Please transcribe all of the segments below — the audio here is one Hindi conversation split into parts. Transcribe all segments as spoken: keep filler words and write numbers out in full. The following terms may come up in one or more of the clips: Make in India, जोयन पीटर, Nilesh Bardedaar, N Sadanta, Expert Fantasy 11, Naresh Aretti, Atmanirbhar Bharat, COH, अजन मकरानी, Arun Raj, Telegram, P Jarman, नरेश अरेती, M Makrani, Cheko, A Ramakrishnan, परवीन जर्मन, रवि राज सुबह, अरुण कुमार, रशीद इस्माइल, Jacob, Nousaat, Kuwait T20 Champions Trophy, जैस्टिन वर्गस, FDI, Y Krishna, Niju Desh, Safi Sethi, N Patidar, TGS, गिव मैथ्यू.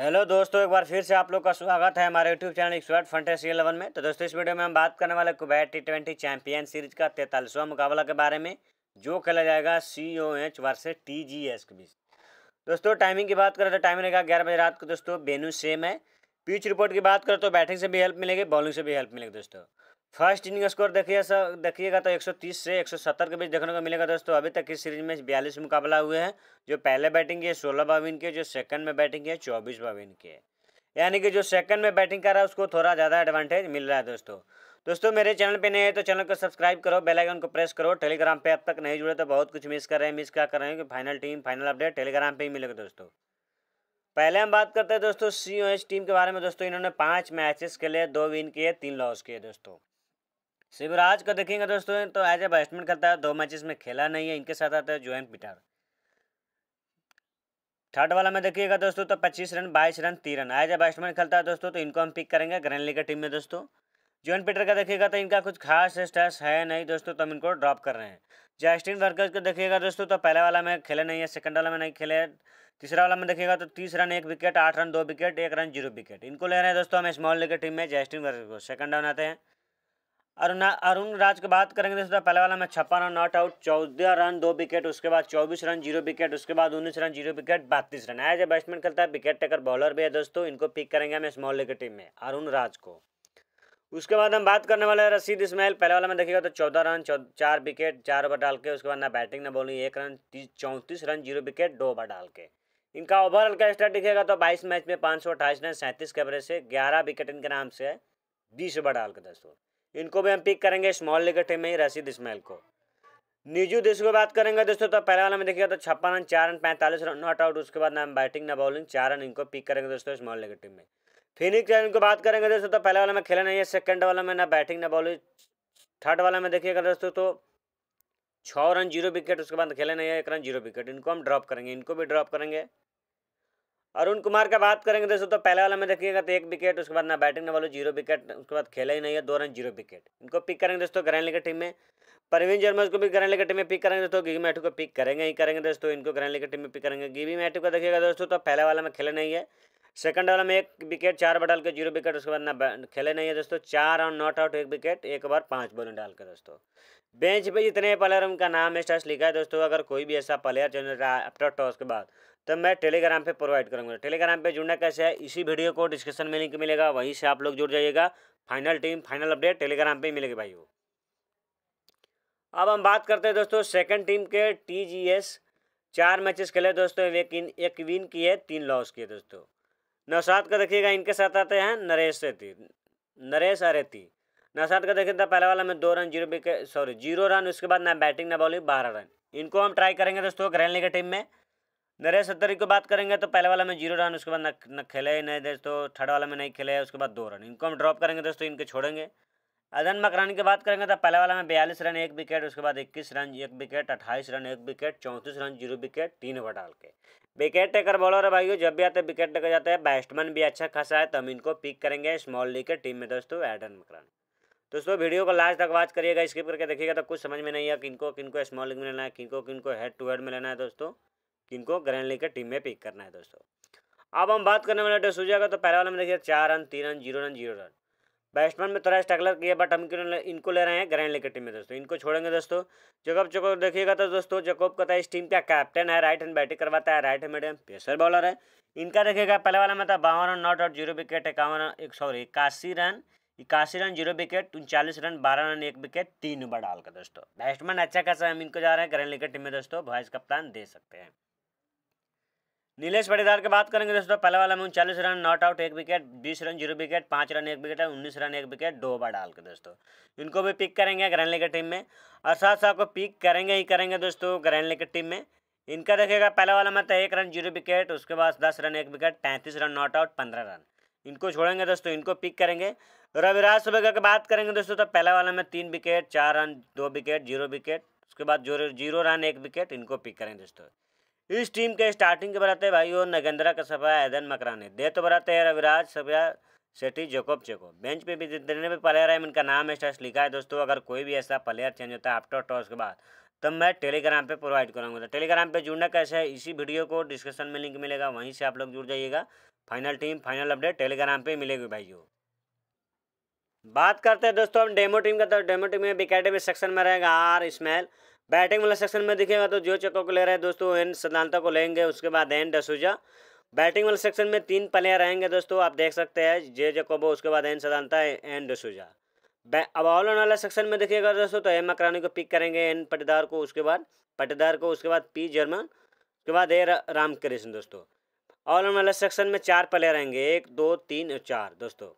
हेलो दोस्तों, एक बार फिर से आप लोग का स्वागत है हमारे YouTube channel Expert Fantasy Eleven में। तो दोस्तों, इस वीडियो में हम बात करने वाले Kuwait T twenty champion series का तैंतालीसवां मुकाबला के बारे में, जो खेला जाएगा C O H versus T G S के बीच। दोस्तों, टाइमिंग की बात करें तो टाइमिंग रहेगा ग्यारह बजे रात को। दोस्तों, वेन्यू सेम है। पिच रिपोर्ट की बात करें तो बैटिंग से भी हेल्प मिलेगी, बॉलिंग से भी हेल्प मिलेगी। दोस्तों, फर्स्ट इनिंग स्कोर देखिए देखिएगा तो एक सौ तीस से एक सौ सत्तर के बीच देखने को मिलेगा। दोस्तों, अभी तक इस सीरीज में बयालीस मुकाबला हुए हैं। जो पहले बैटिंग किए सोलह बावन के, जो सेकंड में बैटिंग किए चौबीस बावन के, यानी कि जो सेकंड में बैटिंग कर रहा है उसको थोड़ा ज़्यादा एडवांटेज मिल रहा है। दोस्तों दोस्तों मेरे चैनल पे नहीं है तो चैनल को सब्सक्राइब करो, बेल आइकन को प्रेस करो। टेलीग्राम पर अब तक नहीं जुड़े तो बहुत कुछ मिस कर रहे हैं। मिस क्या कर रहे हैं कि final team, final update Telegram पर ही मिलेगा। दोस्तों, पहले हम बात करते हैं दोस्तों सी ओ एच टीम के बारे में। दोस्तों, इन्होंने पाँच मैचेस के लिए दो विन किए, तीन लॉस किए। दोस्तों, शिवराज को देखेंगे दोस्तों तो एज ए बैट्समैन खेलता है, दो मैचेस में खेला नहीं है। इनके साथ आता है जोयन पीटर। थर्ड वाला में देखिएगा दोस्तों तो पच्चीस रन, बाईस रन, तीन रन एज ए बैट्समैन खेलता है। दोस्तों, तो इनको हम पिक करेंगे ग्रैंड लीग की टीम में। दोस्तों, जोयन पीटर का देखिएगा तो इनका कुछ खास स्टैट्स है नहीं। दोस्तों, तो हम इनको ड्रॉप कर रहे हैं। जैस्टिन वर्गस को देखिएगा दोस्तों तो पहले वाला में खेले नहीं है, सेकंड वाला में नहीं खेले, तीसरा वाला में देखिएगा तो तीस रन एक विकेट, आठ रन दो विकेट, एक रन जीरो विकेट। इनको ले रहे हैं दोस्तों हम स्मॉल लीग की टीम में। जैस्टिन वर्गस को सेकंड डाउन आते हैं। अरुण अरुण राज की बात करेंगे दोस्तों, पहले वाला में छप्पन रन नॉट आउट, चौदह रन दो विकेट, उसके बाद चौबीस रन जीरो विकेट, उसके बाद उन्नीस रन जीरो विकेट, बत्तीस रन एज ए बैट्समैन खेलता है। विकेट टेकर बॉलर भी है। दोस्तों, इनको पिक करेंगे हम स्मॉल लीग की टीम में, अरुण राज को। उसके बाद हम बात करने वाले हैं रशीद इस्माइल। पहले वाला में देखिएगा तो चौदह रन, चार विकेट, चार ओवर डाल के, उसके बाद ना बैटिंग ना बॉलिंग, एक रन, चौंतीस रन जीरो विकेट, दो ओवर डाल के। इनका ओवरऑल का स्टार्ट दिखेगा तो बाईस मैच में पाँच सौ अट्ठाईस रन, सैंतीस के एवरेज से, ग्यारह विकेट इनके नाम से है, बीस ओवर डाल के। दोस्तों, इनको भी हम पिक करेंगे स्मॉल लीग टीम में ही, रशीद इस्माइल को। निजू देश की बात करेंगे दोस्तों तो पहले वाला में देखिएगा तो छप्पन रन, चार रन, पैंतालीस रन नॉट आउट, उसके बाद ना बैटिंग ना बॉलिंग, चार रन, इनको पिक करेंगे दोस्तों स्मॉल लीग टीम में। फिनिक्स रन को बात करेंगे दोस्तों तो पहले वाला में खेला नहीं है, सेकंड वाला में ना बैटिंग ना बॉलिंग, थर्ड वाला में देखिएगा दोस्तों तो छः रन जीरो विकेट, उसके बाद खेले नहीं है, एक रन जीरो विकेट, इनको हम ड्रॉप करेंगे, इनको भी ड्रॉप करेंगे। अरुण कुमार का बात करेंगे दोस्तों तो पहले वाला में देखिएगा तो एक विकेट, उसके बाद ना बैटिंग ना बॉलिंग जीरो विकेट, उसके बाद खेला ही नहीं है, दो रन जीरो विकेट, इनको पिक करेंगे दोस्तों ग्रैंड लीग टीम में। परवीन जर्मन को भी ग्रैंड लीग टीम में पिक करेंगे दोस्तों, गिव मैथ्यू को पिक करेंगे ही करेंगे दोस्तों, इनको ग्रैंड लीग टीम में पिक करेंगे। गिव मैथ्यू को देखिएगा दोस्तों तो पहले वाला में खेला नहीं है, सेकंड वाला में एक विकेट, चार बॉल डाल के जीरो विकेट, उसके बाद ना खेले नहीं है दोस्तों, चार और नॉट आउट, एक विकेट, एक बार पांच बॉल डाल के। दोस्तों, बेंच पे जितने प्लेयर उनका नाम है स्टार्स लिखा है। दोस्तों, अगर कोई भी ऐसा प्लेयर जनरेट आफ्टर टॉस के बाद तो मैं टेलीग्राम पे प्रोवाइड करूँगा। टेलीग्राम पे जुड़ना कैसे है, इसी वीडियो को डिस्क्रिप्शन में लिंक मिलेगा, वहीं से आप लोग जुड़ जाइएगा। Final team, final update Telegram पे मिलेगी भाई वो। अब हम बात करते हैं दोस्तों सेकेंड टीम के। टी जी एस चार मैचेस खेले दोस्तों, लेकिन एक विन किए, तीन लॉस किए। दोस्तों, नौसात का देखिएगा, इनके साथ आते हैं नरेश अरेती। नरेश अरेती नौसात का देखिए तो पहले वाला में दो run zero wicket sorry zero run, उसके बाद ना बैटिंग ना बॉलिंग, बारह रन, इनको हम ट्राई करेंगे दोस्तों ग्रैंड लीग टीम में। नरेश अरेती को बात करेंगे तो पहले वाला में जीरो रन, उसके बाद न खेले ही नहीं दोस्तों, थर्ड वाला में नहीं खेले, उसके बाद दो रन, इनको हम ड्रॉप करेंगे दोस्तों, इनके छोड़ेंगे। अजन मकरानी की बात करेंगे तो पहले वाला में बयालीस रन एक विकेट, उसके बाद इक्कीस रन एक विकेट, अट्ठाईस रन एक विकेट, चौंतीस रन जीरो विकेट, तीन ओवर डाल के। विकेट टेकर बॉलर है भाइयों, जब भी आते हैं विकेट टेकर जाते हैं, बैट्समैन भी अच्छा खासा है, तो हम इनको पिक करेंगे स्मॉल लीग के टीम में दोस्तों, एडन मकरानी। दोस्तों, वीडियो को लास्ट तक वॉच करिएगा, स्किप करके देखिएगा तो कुछ समझ में नहीं है, किनको किनको स्मॉल लीग में लेना है, किनको किनको हेड टू हेड में लेना है दोस्तों, किनको ग्रैंड लीग के टीम में पिक करना है। दोस्तों, अब हम बात करने वाले डसूजा का तो पहले वाला में देखिए चार रन, तीन run, zero run, zero run batsman में थोड़ा स्ट्रगलर किया, बट हम इनको ले रहे हैं ग्रैंड लीग टीम में दोस्तों, इनको छोड़ेंगे। दोस्तों, जैकब चेको देखिएगा तो दोस्तों जैकब का इस टीम का कैप्टन है, राइट हैंड बैटिंग करवाता है, right hand medium pacer bowler है। इनका देखिएगा पहले वाला में था बावन run not out, zero wicket, इक्यावन एक सॉरी इक्यासी रन इक्यासी रन जीरो विकेट, उनचालीस रन बारह रन एक विकेट, तीन ओवर डाल कर। दोस्तों, बैट्समैन अच्छा खासा, हम इनको जा रहे हैं ग्रैंड लीग टीम में दोस्तों, वाइस कप्तान दे सकते हैं। नीलेश बड़ेदार की बात करेंगे दोस्तों, पहले वाला में उनचालीस रन नॉट आउट एक विकेट, बीस रन जीरो विकेट, पाँच रन एक विकेट, उन्नीस रन एक विकेट, दो ओवर डाल के। दोस्तों, इनको भी पिक करेंगे ग्रैंड लीग टीम में, और साथ साथ को पिक करेंगे ही करेंगे दोस्तों ग्रैंड लीग टीम में। इनका देखेगा पहले वाला में एक रन जीरो विकेट, उसके बाद दस रन एक विकेट, पैंतीस रन नॉट आउट, पंद्रह रन, इनको छोड़ेंगे दोस्तों, इनको पिक करेंगे। रवि राज सुबह की बात करेंगे दोस्तों तो पहले वाला में तीन विकेट, चार रन दो विकेट, जीरो विकेट, उसके बाद जीरो रन एक विकेट, इनको पिक करेंगे दोस्तों। इस टीम के स्टार्टिंग के बनाते हैं भाइयों नागेंद्रा का सफा, अजन मकरानी, दे तो बनाते हैं रविराज सफा, सेठी, जैकब चेको। बेंच पे भी जितने भी प्लेयर हैं उनका नाम है स्टार्स लिखा है। दोस्तों, अगर कोई भी ऐसा प्लेयर चेंज होता है आफ्टर टॉस के बाद तब मैं टेलीग्राम पे प्रोवाइड कराऊंगा। टेलीग्राम पे जुड़ना कैसे है, इसी वीडियो को डिस्क्रिप्शन में लिंक मिलेगा, वहीं से आप लोग जुड़ जाइएगा। Final team final update Telegram पे मिलेगी भाइयों। बात करते हैं दोस्तों हम डेमो टीम का। तो डेमो टीम में अकेडमी सेक्शन में रहेगा आर इस्माइल, बैटिंग वाला सेक्शन में दिखेगा तो जो चेको को ले रहे हैं दोस्तों, एन सदांता को लेंगे, उसके बाद एन डसूजा। बैटिंग वाले सेक्शन में तीन प्लेयर रहेंगे दोस्तों, आप देख सकते हैं जे जैकोब, उसके बाद एन सदांता, एन डसूजा। अब ऑल वाला सेक्शन में दिखेगा दोस्तों तो एम मकरानी को पिक करेंगे, एन पटीदार को, उसके बाद पटीदार को उसके बाद पी जर्मन, उसके बाद ए रामकृष्ण। दोस्तों ऑल वाला सेक्शन में चार प्लेयर रहेंगे, एक दो तीन और चार दोस्तों,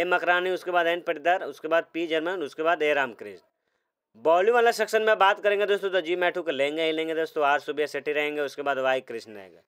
एम मकरानी, उसके बाद एन पटीदार, उसके बाद पी जर्मन, उसके बाद ए रामकृष्ण। बॉलिंग वाला सेक्शन में बात करेंगे दोस्तों तो जी मैथ्यू को लेंगे ही लेंगे दोस्तों, आर सुबिया सेठी रहेंगे, उसके बाद वाई कृष्ण रहेगा।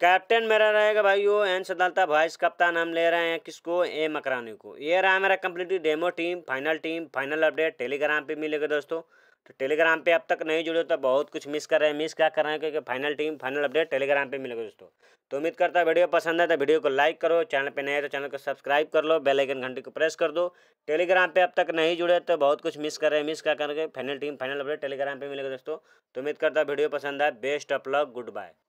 कैप्टन मेरा रहेगा भाई वो एन सदांता, वाइस कप्तान हम ले रहे हैं किसको, ए मकरानी को। ये रहा मेरा complete demo team, final team, final update Telegram पे मिलेगा दोस्तों। तो टेलीग्राम पे अब तक नहीं जुड़े तो बहुत कुछ मिस कर रहे हैं, मिस क्या कर रहे हैं, क्योंकि final team final update Telegram पे मिलेगा दोस्तों। तो उम्मीद करता है वीडियो पसंद है तो वीडियो को लाइक करो, चैनल पे नए है तो चैनल को सब्सक्राइब कर लो, बेल आइकन घंटी को प्रेस कर दो। टेलीग्राम पे अब तक नहीं जुड़े तो बहुत कुछ मिस कर रहे हैं, मिस क्या करके final team final update Telegram पे मिलेगा दोस्तों। तो उम्मीद करता है वीडियो पसंद है, best of luck, good bye.